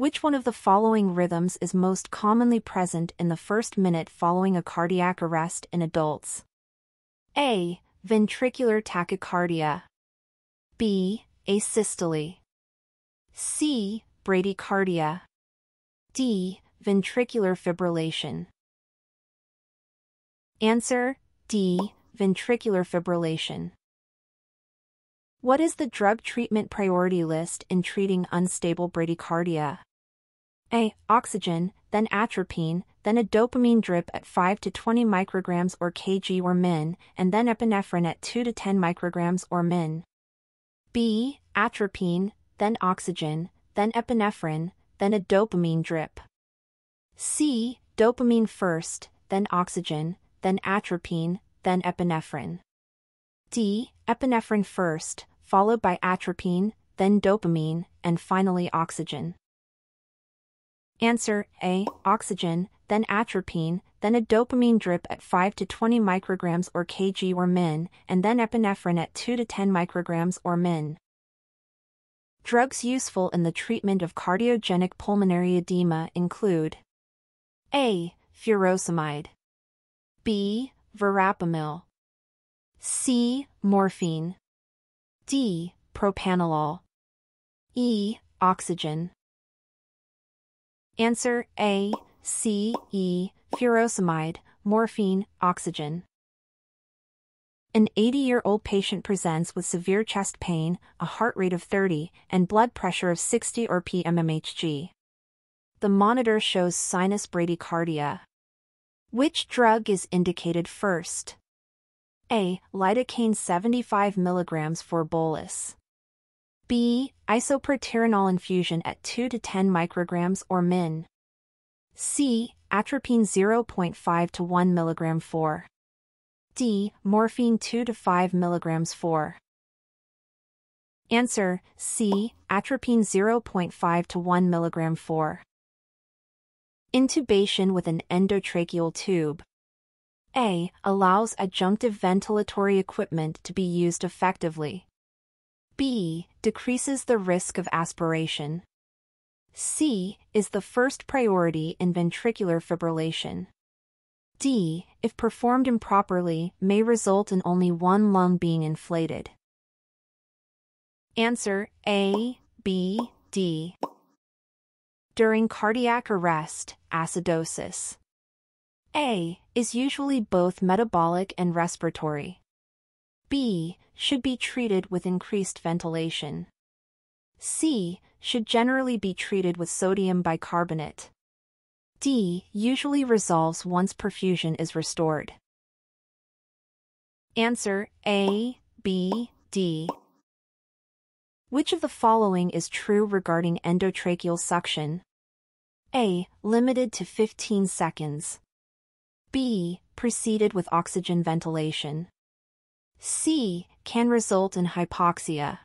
Which one of the following rhythms is most commonly present in the first minute following a cardiac arrest in adults? A. Ventricular tachycardia. B. Asystole. C. Bradycardia. D. Ventricular fibrillation. Answer: D. Ventricular fibrillation. What is the drug treatment priority list in treating unstable bradycardia? A. Oxygen, then atropine, then a dopamine drip at 5 to 20 micrograms or kg or min, and then epinephrine at 2 to 10 micrograms or min. B. Atropine, then oxygen, then epinephrine, then a dopamine drip. C. Dopamine first, then oxygen, then atropine, then epinephrine. D. Epinephrine first, followed by atropine, then dopamine, and finally oxygen. Answer: A. Oxygen, then atropine, then a dopamine drip at 5 to 20 micrograms or kg or min, and then epinephrine at 2 to 10 micrograms or min. Drugs useful in the treatment of cardiogenic pulmonary edema include: A. Furosemide. B. Verapamil. C. Morphine. D. Propanolol. E. Oxygen. Answer: A, C, E, furosemide, morphine, oxygen. An 80-year-old patient presents with severe chest pain, a heart rate of 30, and blood pressure of 60 or mmHg. The monitor shows sinus bradycardia. Which drug is indicated first? A. Lidocaine 75 mg for bolus. B. Isoproterenol infusion at 2 to 10 micrograms or min. C. Atropine 0.5 to 1 mg for. D. Morphine 2 to 5 mg for. Answer: C. Atropine 0.5 to 1 mg for. Intubation with an endotracheal tube. A. Allows adjunctive ventilatory equipment to be used effectively. B. Decreases the risk of aspiration. C. Is the first priority in ventricular fibrillation. D. If performed improperly, may result in only one lung being inflated. Answer: A, B, D. During cardiac arrest, acidosis. A. Is usually both metabolic and respiratory. B. Should be treated with increased ventilation. C. Should generally be treated with sodium bicarbonate. D. Usually resolves once perfusion is restored. Answer: A, B, D. Which of the following is true regarding endotracheal suction? A. Limited to 15 seconds. B. Preceded with oxygen ventilation. C. Can result in hypoxia.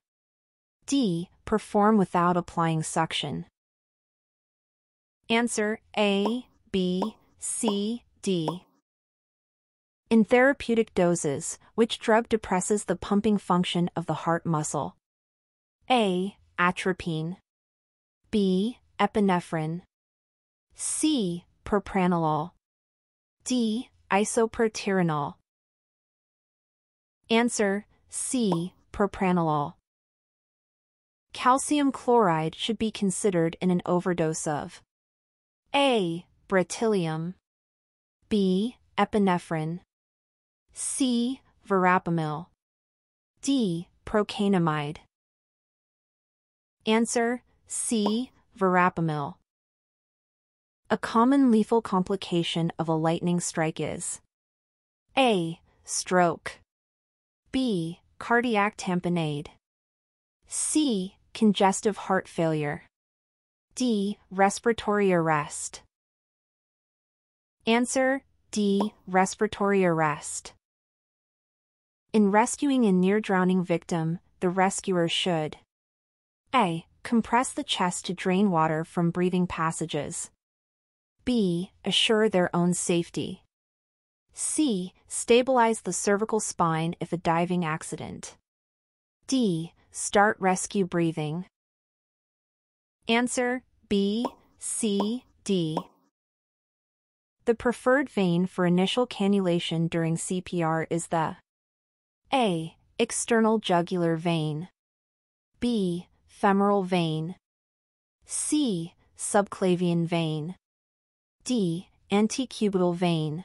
D. Perform without applying suction. Answer: A, B, C, D. In therapeutic doses, which drug depresses the pumping function of the heart muscle? A. Atropine. B. Epinephrine. C. Propranolol. D. Isoproterenol. Answer: C. Propranolol. Calcium chloride should be considered in an overdose of: A. Bratylium. B. Epinephrine. C. Verapamil. D. Procainamide. Answer: C. Verapamil. A common lethal complication of a lightning strike is: A. Stroke. B. Cardiac tamponade. C. Congestive heart failure. D. Respiratory arrest. Answer: D. Respiratory arrest. In rescuing a near-drowning victim, the rescuer should: A. Compress the chest to drain water from breathing passages. B. Assure their own safety. C. Stabilize the cervical spine if a diving accident. D. Start rescue breathing. Answer: B, C, D. The preferred vein for initial cannulation during CPR is the A. External jugular vein. B. Femoral vein. C. Subclavian vein. D. Antecubital vein.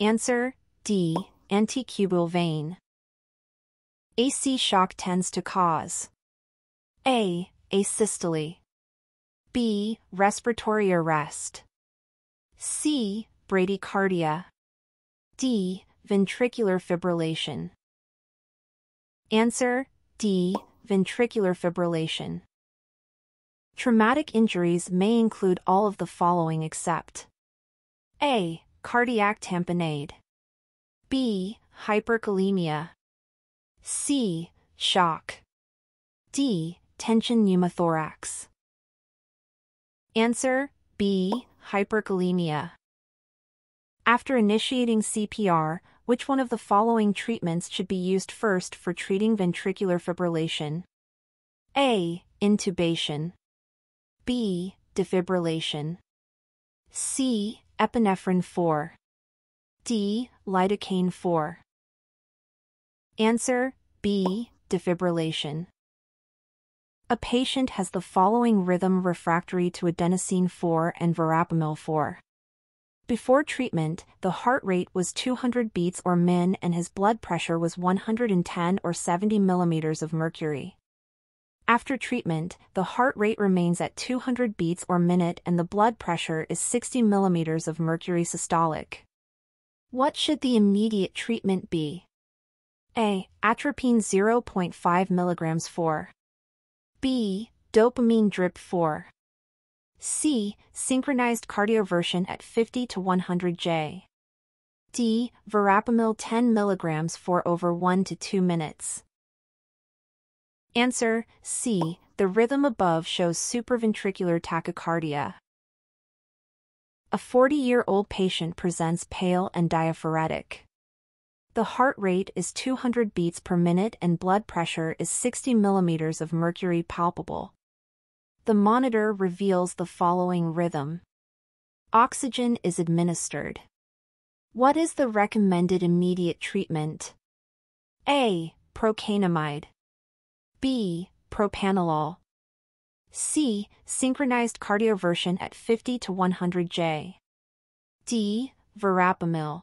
Answer: D. Antecubital vein. AC shock tends to cause A. Asystole. B. Respiratory arrest. C. Bradycardia. D. Ventricular fibrillation. Answer: D. Ventricular fibrillation. Traumatic injuries may include all of the following except A. Cardiac tamponade. B. Hyperkalemia. C. Shock. D. Tension pneumothorax. Answer: B. Hyperkalemia. After initiating CPR, which one of the following treatments should be used first for treating ventricular fibrillation? A. Intubation. B. Defibrillation. C. Epinephrine 4. D. Lidocaine 4. Answer: B. Defibrillation. A patient has the following rhythm refractory to adenosine 4 and verapamil 4. Before treatment, the heart rate was 200 beats or min and his blood pressure was 110 or 70 millimeters of mercury. After treatment, the heart rate remains at 200 beats or minute and the blood pressure is 60 millimeters of mercury systolic. What should the immediate treatment be? A. Atropine 0.5 milligrams 4. B. Dopamine drip 4. C. Synchronized cardioversion at 50 to 100 J. D. Verapamil 10 milligrams for over 1 to 2 minutes. Answer: C. The rhythm above shows supraventricular tachycardia. A 40-year-old patient presents pale and diaphoretic. The heart rate is 200 beats per minute and blood pressure is 60 millimeters of mercury palpable. The monitor reveals the following rhythm. Oxygen is administered. What is the recommended immediate treatment? A. Procainamide. B. Propranolol. C. Synchronized cardioversion at 50 to 100 J. D. Verapamil.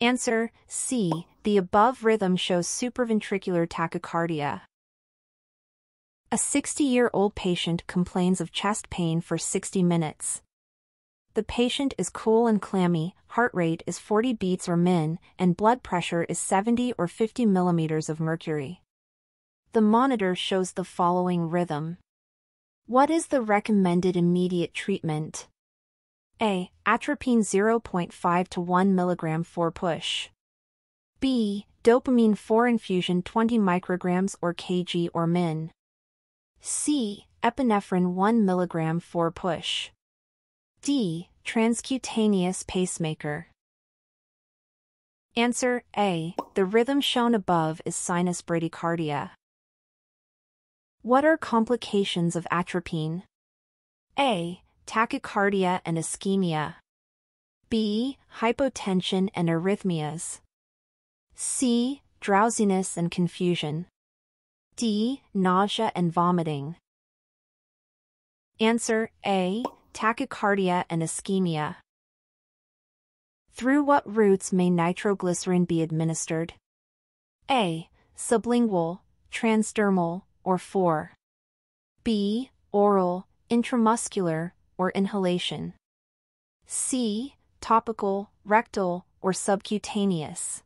Answer: C. The above rhythm shows supraventricular tachycardia. A 60-year-old patient complains of chest pain for 60 minutes. The patient is cool and clammy, heart rate is 40 beats or min, and blood pressure is 70 or 50 millimeters of mercury. The monitor shows the following rhythm. What is the recommended immediate treatment? A. Atropine 0.5 to 1 milligram 4 push. B. Dopamine 4 infusion 20 micrograms or kg or min. C. Epinephrine 1 mg 4 push. D. Transcutaneous pacemaker. Answer: A. The rhythm shown above is sinus bradycardia. What are complications of atropine? A. Tachycardia and ischemia. B. Hypotension and arrhythmias. C. Drowsiness and confusion. D. Nausea and vomiting. Answer: A. Tachycardia and ischemia. Through what routes may nitroglycerin be administered? A. Sublingual, transdermal, or 4. B. Oral, intramuscular, or inhalation. C. Topical, rectal, or subcutaneous.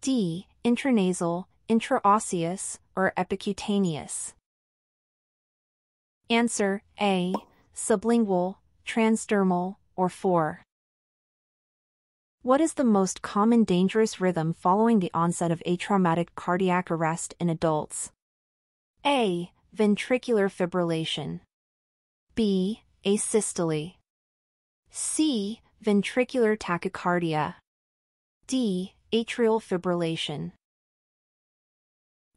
D. Intranasal, intraosseous, or epicutaneous. Answer: A. Sublingual, transdermal, or 4. What is the most common dangerous rhythm following the onset of atraumatic cardiac arrest in adults? A. Ventricular fibrillation. B. Asystole. C. Ventricular tachycardia. D. Atrial fibrillation.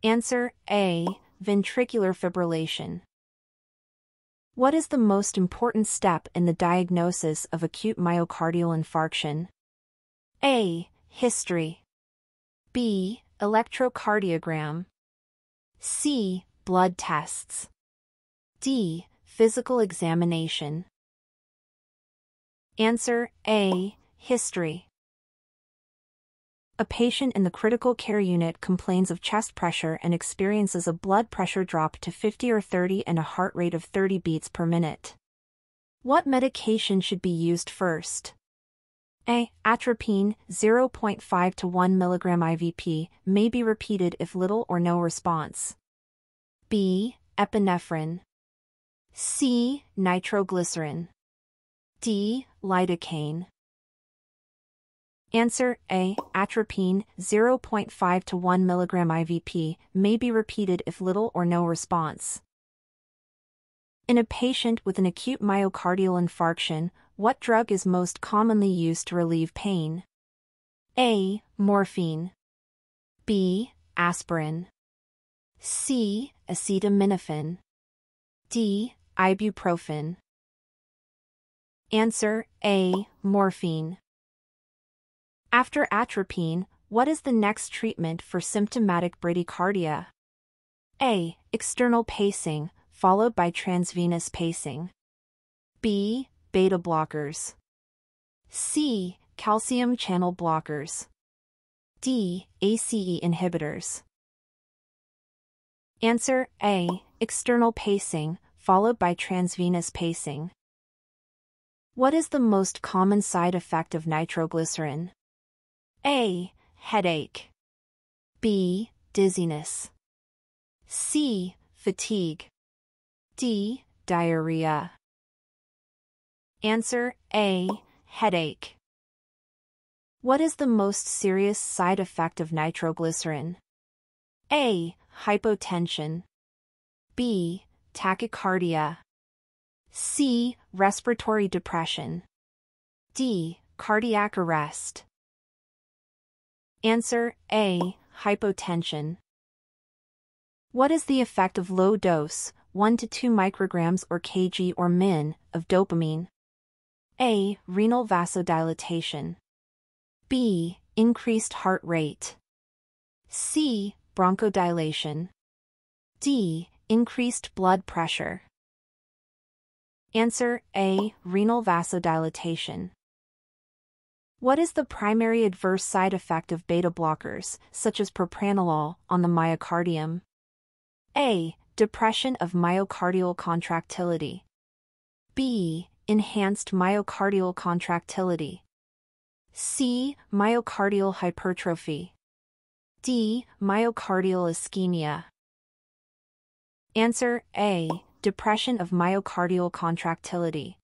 Answer: A. Ventricular fibrillation. What is the most important step in the diagnosis of acute myocardial infarction? A. History. B. Electrocardiogram. C. Blood tests. D. Physical examination. Answer: A. History. A patient in the critical care unit complains of chest pressure and experiences a blood pressure drop to 50 or 30 and a heart rate of 30 beats per minute. What medication should be used first? A. Atropine, 0.5 to 1 mg IVP, may be repeated if little or no response. B. Epinephrine. C. Nitroglycerin. D. Lidocaine. Answer: A. Atropine, 0.5 to 1 mg IVP, may be repeated if little or no response. In a patient with an acute myocardial infarction, what drug is most commonly used to relieve pain? A. Morphine. B. Aspirin. C. Acetaminophen. D. Ibuprofen. Answer: A. Morphine. After atropine, what is the next treatment for symptomatic bradycardia? A. External pacing, followed by transvenous pacing. B. Beta blockers. C. Calcium channel blockers. D. ACE inhibitors. Answer: A. External pacing, followed by transvenous pacing. What is the most common side effect of nitroglycerin? A. Headache. B. Dizziness. C. Fatigue. D. Diarrhea. Answer: A. Headache. What is the most serious side effect of nitroglycerin? A. Hypotension. B. Tachycardia. C. Respiratory depression. D. Cardiac arrest. Answer: A. Hypotension. What is the effect of low dose, 1 to 2 micrograms or kg or min, of dopamine? A. Renal vasodilatation. B. Increased heart rate. C. Bronchodilation. D. Increased blood pressure. Answer: A. Renal vasodilatation. What is the primary adverse side effect of beta blockers, such as propranolol, on the myocardium? A. Depression of myocardial contractility. B. Enhanced myocardial contractility. C. Myocardial hypertrophy. D. Myocardial ischemia. Answer: A. Depression of myocardial contractility.